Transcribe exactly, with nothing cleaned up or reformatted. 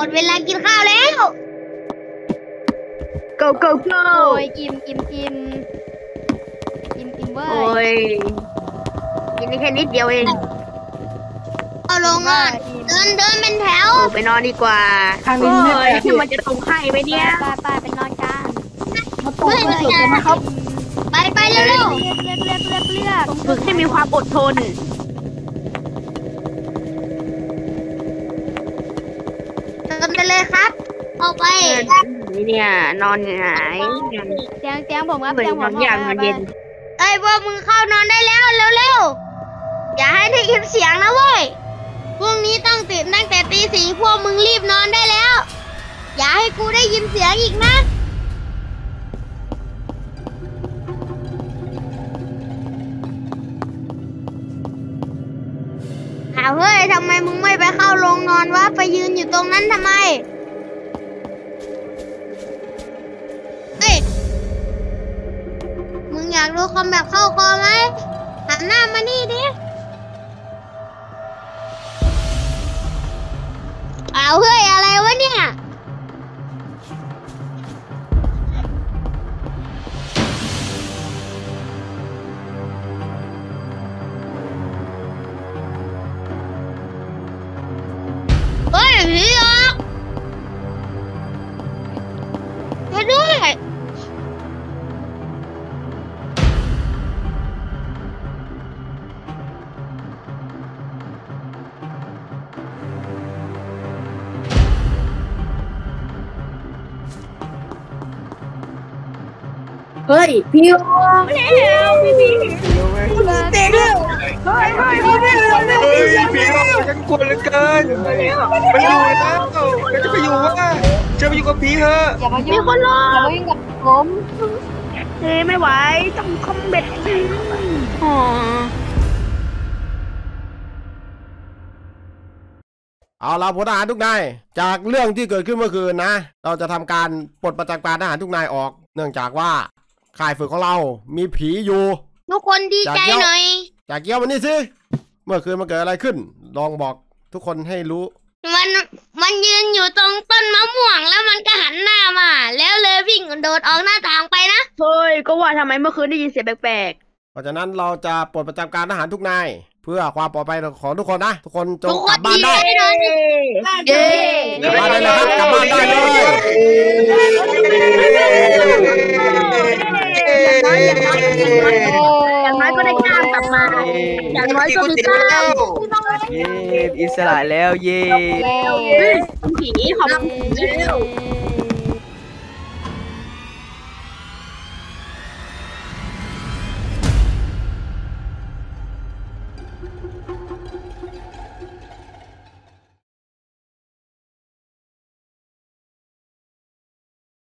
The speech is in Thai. หมดเวลากินข้าวแล้ว go go go โอ้ยอิ่มอิ่มอิ่มอิ่มอิ่มเว้ยโอ้ยกินได้แค่นิดเดียวเองเอาลงอ่ะเดินเดินเป็นแถวไปนอนดีกว่าโอ้ยมันจะตรงไข่ไปเนี่ยป้าป้าไปนอนกันมาตรงไปสุดเลยนะครับไปไปเร็วเร็วเร็วเร็วเร็วเร็วฝึกให้มีความอดทนเดินไปเลยครับออกไปเนี่ยนอนหงายเตียงเตียงผมครับเตียงผมอย่างเย็นไอ้พวกมึงเข้านอนได้แล้วเร็วเร็วอย่าให้ได้ยินเสียงนะเว้ยพรุ่งนี้ต้องตื่นตั้งแต่ตีสี่พวกมึงรีบนอนได้แล้วอย่าให้กูได้ยินเสียงอีกนะเอาเฮ้ยทำไมมึงไม่ไปเข้าโรงนอนวะไปยืนอยู่ตรงนั้นทำไมเอ้ยมึงอยากดูคอมแบบเข้าคอไหมหันหน้ามานี่ดิเอาเฮ้ยอะไรวะเนี่ยเฮ้ยผีหลอกมาด้วยเฮ้ยพี่โอ้แล้วพี่พี่เต็มเลยเฮ้ยเฮ้ยเฮ้ยพี่ฉันกลัวเหลือเกินไปอยู่แล้วเราจะไปอยู่ว่าจะไปอยู่กับพี่เถอะมีคนรออย่าไปอยู่กับผมเฮ้ยไม่ไหวต้องคอมเบทอ๋อเอาล่ะพลทหารทุกนายจากเรื่องที่เกิดขึ้นเมื่อคืนนะเราจะทำการปลดประจำการทหารทุกนายออกเนื่องจากว่าค่ายฝึกของเรามีผีอยู่ทุกคนดีใจหน่อยจากเกี้ยววันนี้สิเมื่อคืนมันเกิดอะไรขึ้นลองบอกทุกคนให้รู้มันมันยืนอยู่ตรงต้นมะม่วงแล้วมันก็หันหน้ามาแล้วเลยวิ่งโดดออกหน้าต่างไปนะเฮ้ยก็ว่าทำไมเมื่อคืนได้ยินเสียงแปลกๆเพราะฉะนั้นเราจะปลดประจำการทหารทุกนายเพื่อความปลอดภัยของทุกคนนะทุกคนจงกลับบ้านได้กลับบ้านได้เลยกลับบ้านได้เลยอย่างน้อยก็ได้กล้ามกลับมาอย่างน้อยก็มีกล้ามเย้อิสระแล้วเย้ผีขอบคุณ